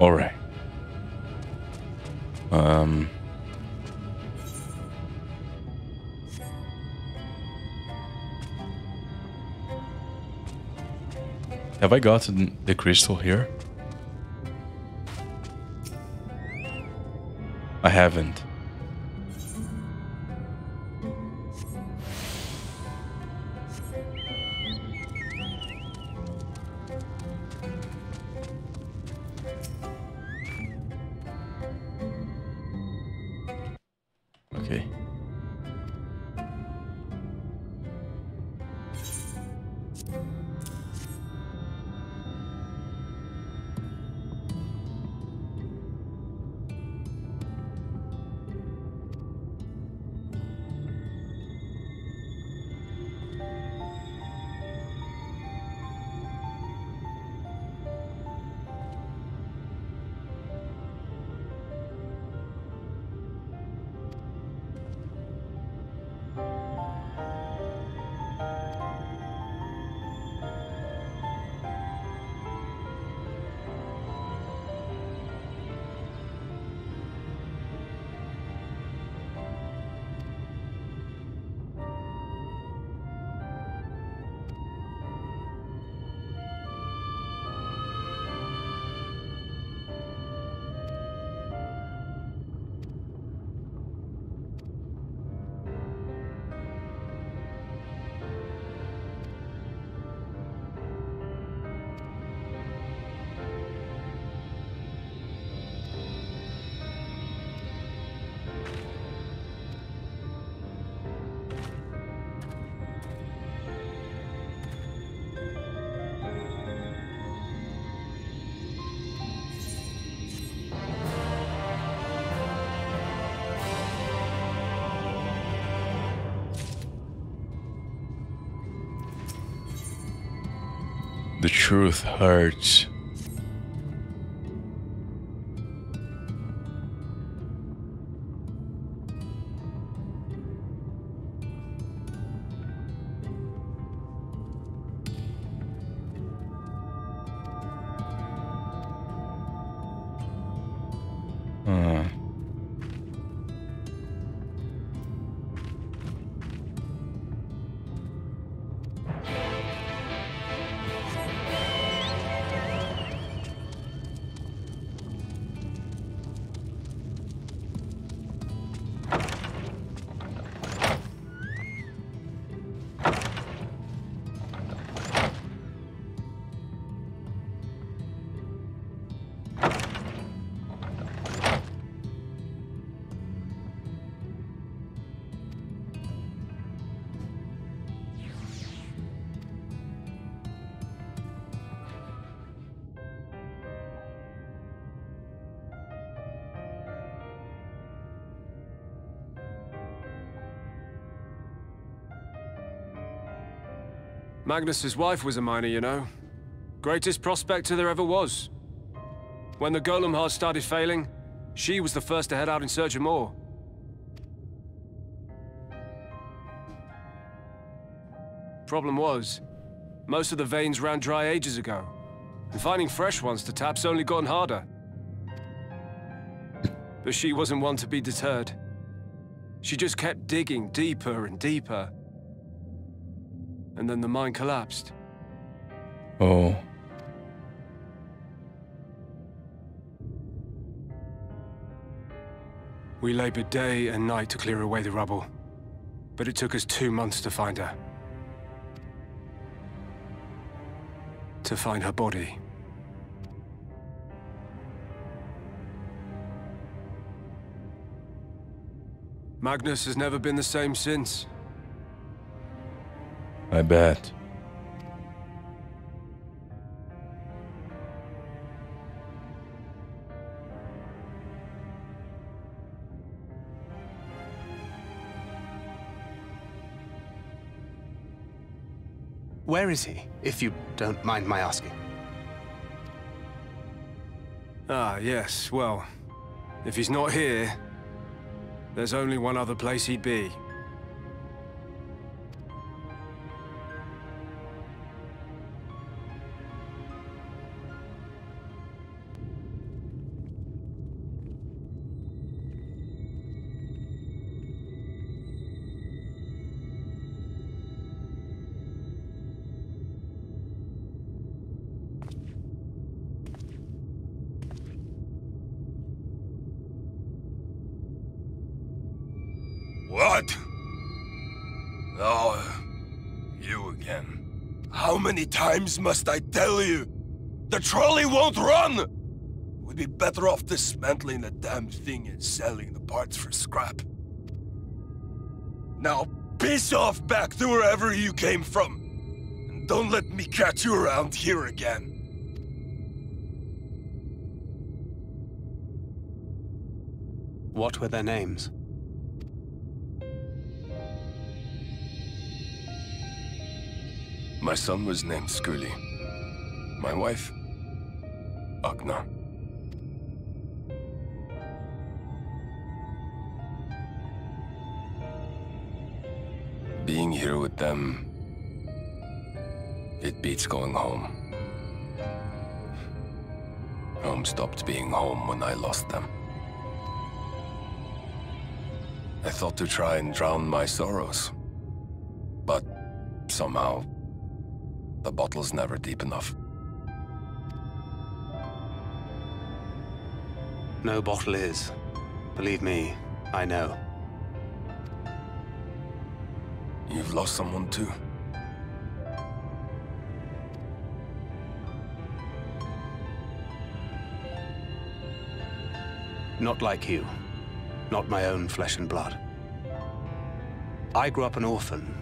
All right. Have I gotten the crystal here? I haven't. The truth hurts. Magnus's wife was a miner, you know. Greatest prospector there ever was. When the golem heart started failing, she was the first to head out in search of more. Problem was, most of the veins ran dry ages ago, and finding fresh ones to tap's only gotten harder. But she wasn't one to be deterred. She just kept digging deeper and deeper. And then the mine collapsed. Oh. We labored day and night to clear away the rubble, but it took us 2 months to find her. To find her body. Magnus has never been the same since. I bet. Where is he, if you don't mind my asking? Ah, yes, well, if he's not here, there's only one other place he'd be. What? Oh, you again. How many times must I tell you? The trolley won't run! We'd be better off dismantling the damn thing and selling the parts for scrap. Now piss off back to wherever you came from. And don't let me catch you around here again. What were their names? My son was named Skuli. My wife, Akna. Being here with them, it beats going home. Home stopped being home when I lost them. I thought to try and drown my sorrows, but somehow, the bottle's never deep enough. No bottle is. Believe me, I know. You've lost someone too. Not like you. Not my own flesh and blood. I grew up an orphan,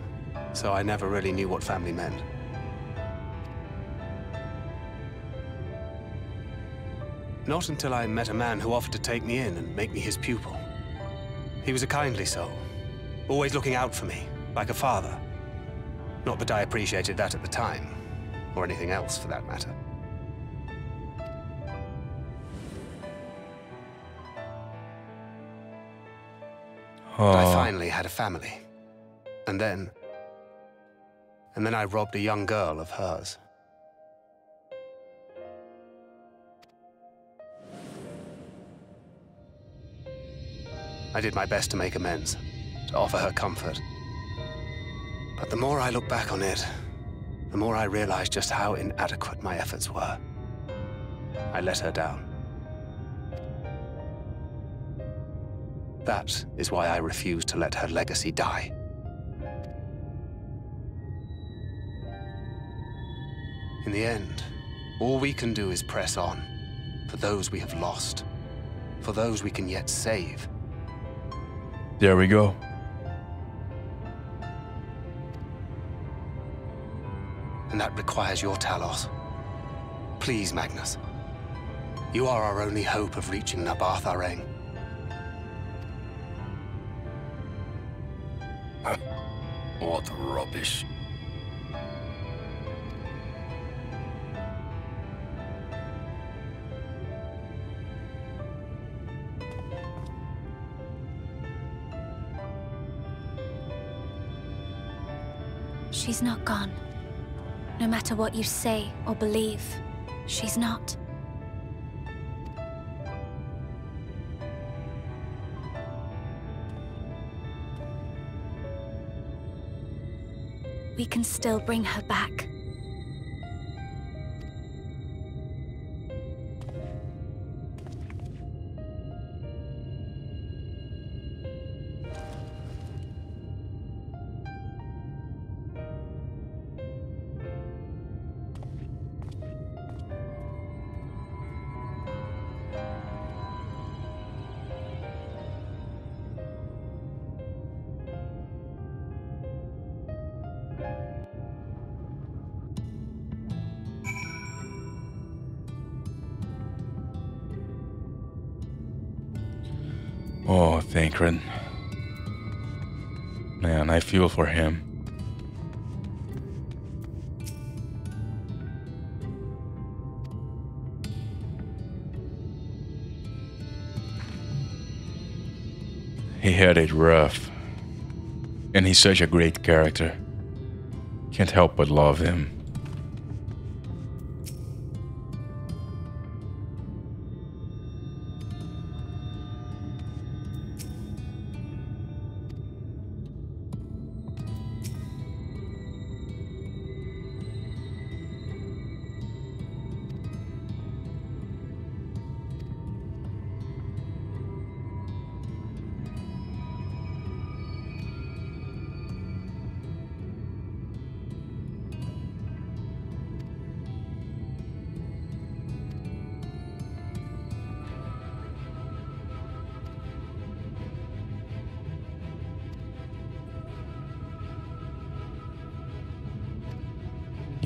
so I never really knew what family meant. Not until I met a man who offered to take me in and make me his pupil. He was a kindly soul, always looking out for me, like a father. Not that I appreciated that at the time, or anything else for that matter. Oh. I finally had a family. And then I robbed a young girl of hers. I did my best to make amends, to offer her comfort. But the more I look back on it, the more I realize just how inadequate my efforts were. I let her down. That is why I refuse to let her legacy die. In the end, all we can do is press on for those we have lost, for those we can yet save. There we go. And that requires your Talos. Please, Magnus. You are our only hope of reaching Nabarthareng. What rubbish. She's not gone. No matter what you say or believe, she's not. We can still bring her back. Oh, Thancred. Man, I feel for him. He had it rough. And he's such a great character. Can't help but love him.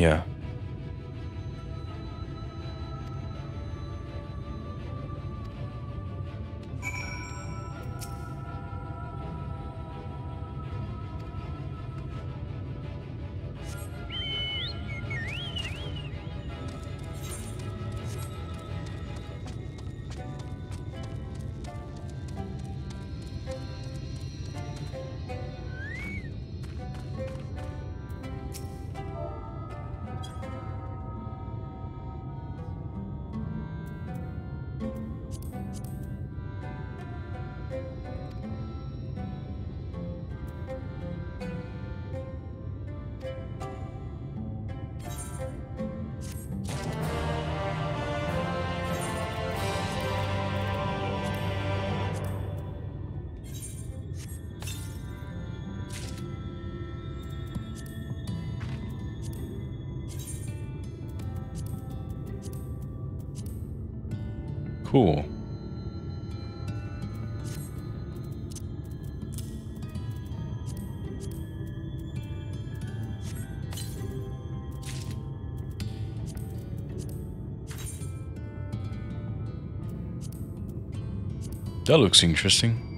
Yeah. Cool. That looks interesting.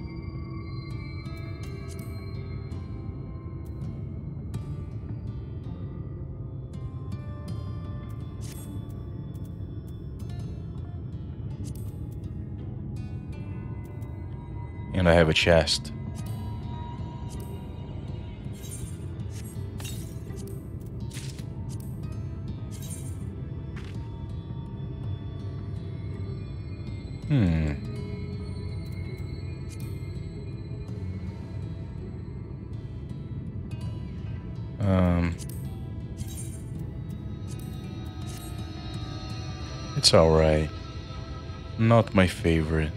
And I have a chest. It's all right. Not my favorite.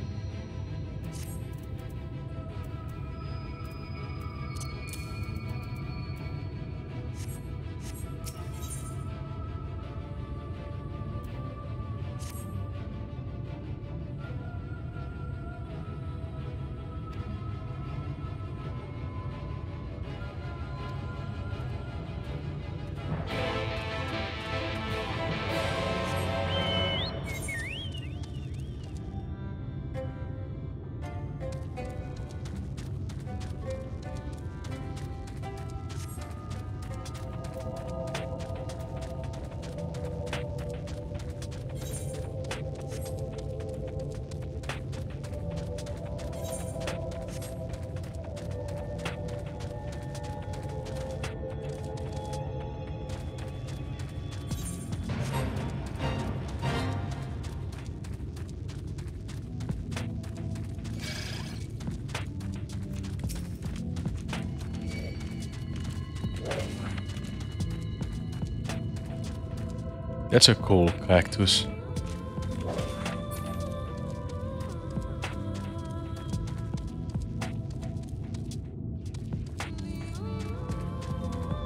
That's a cool cactus.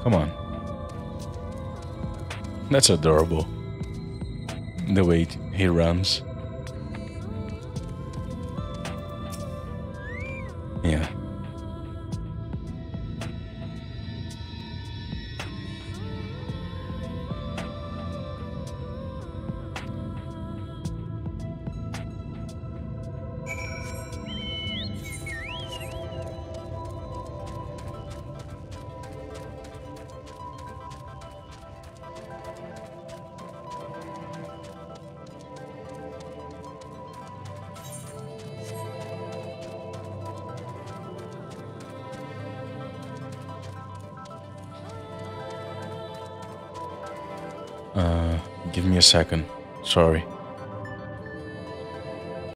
Come on. That's adorable. The way he runs. Yeah. Give me a second. Sorry.